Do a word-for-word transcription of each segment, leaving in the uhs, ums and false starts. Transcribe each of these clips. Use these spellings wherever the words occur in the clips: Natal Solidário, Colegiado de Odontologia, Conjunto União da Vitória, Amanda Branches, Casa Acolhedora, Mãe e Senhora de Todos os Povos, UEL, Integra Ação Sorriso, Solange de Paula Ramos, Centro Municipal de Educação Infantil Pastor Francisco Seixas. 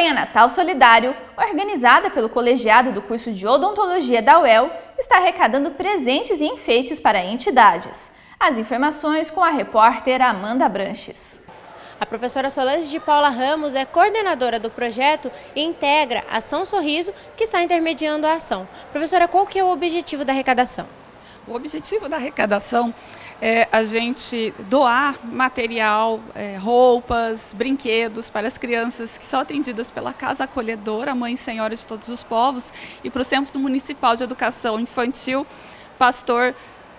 campanha Natal Solidário, organizada pelo colegiado do curso de Odontologia da U E L, está arrecadando presentes e enfeites para entidades. As informações com a repórter Amanda Branches. A professora Solange de Paula Ramos é coordenadora do projeto Integra Ação Sorriso, que está intermediando a ação. Professora, qual que é o objetivo da arrecadação? O objetivo da arrecadação é a gente doar material, é, roupas, brinquedos para as crianças que são atendidas pela Casa Acolhedora, Mãe e Senhora de Todos os Povos, e para o Centro Municipal de Educação Infantil, pastor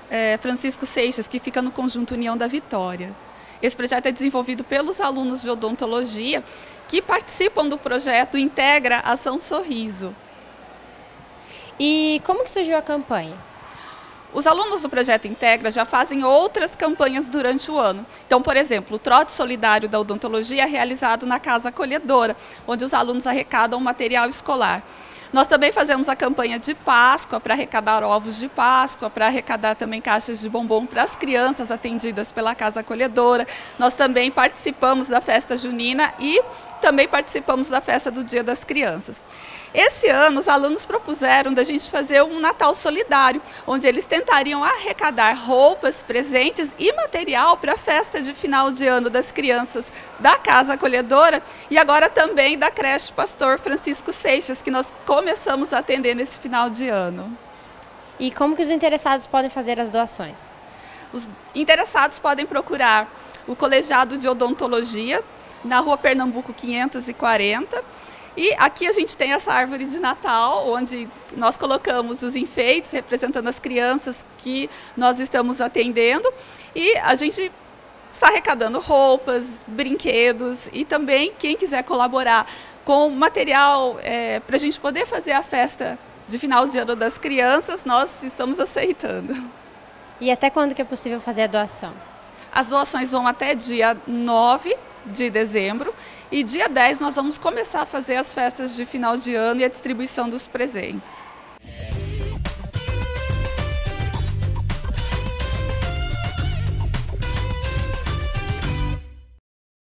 é, Francisco Seixas, que fica no Conjunto União da Vitória. Esse projeto é desenvolvido pelos alunos de odontologia que participam do projeto Integra Ação Sorriso. E como que surgiu a campanha? Os alunos do projeto Integra já fazem outras campanhas durante o ano. Então, por exemplo, o trote solidário da odontologia é realizado na Casa Acolhedora, onde os alunos arrecadam material escolar. Nós também fazemos a campanha de Páscoa, para arrecadar ovos de Páscoa, para arrecadar também caixas de bombom para as crianças atendidas pela Casa Acolhedora. Nós também participamos da festa junina e também participamos da festa do Dia das Crianças. Esse ano, os alunos propuseram da gente fazer um Natal Solidário, onde eles tentariam arrecadar roupas, presentes e material para a festa de final de ano das crianças da Casa Acolhedora e agora também da creche pastor Francisco Seixas, que nós começamos a atender nesse final de ano. E como que os interessados podem fazer as doações? Os interessados podem procurar o Colegiado de Odontologia, na rua Pernambuco quinhentos e quarenta, e aqui a gente tem essa árvore de Natal, onde nós colocamos os enfeites representando as crianças que nós estamos atendendo, e a gente está arrecadando roupas, brinquedos e também quem quiser colaborar com material é, para a gente poder fazer a festa de final de ano das crianças, nós estamos aceitando. E até quando que é possível fazer a doação? As doações vão até dia nove de dezembro e dia dez nós vamos começar a fazer as festas de final de ano e a distribuição dos presentes.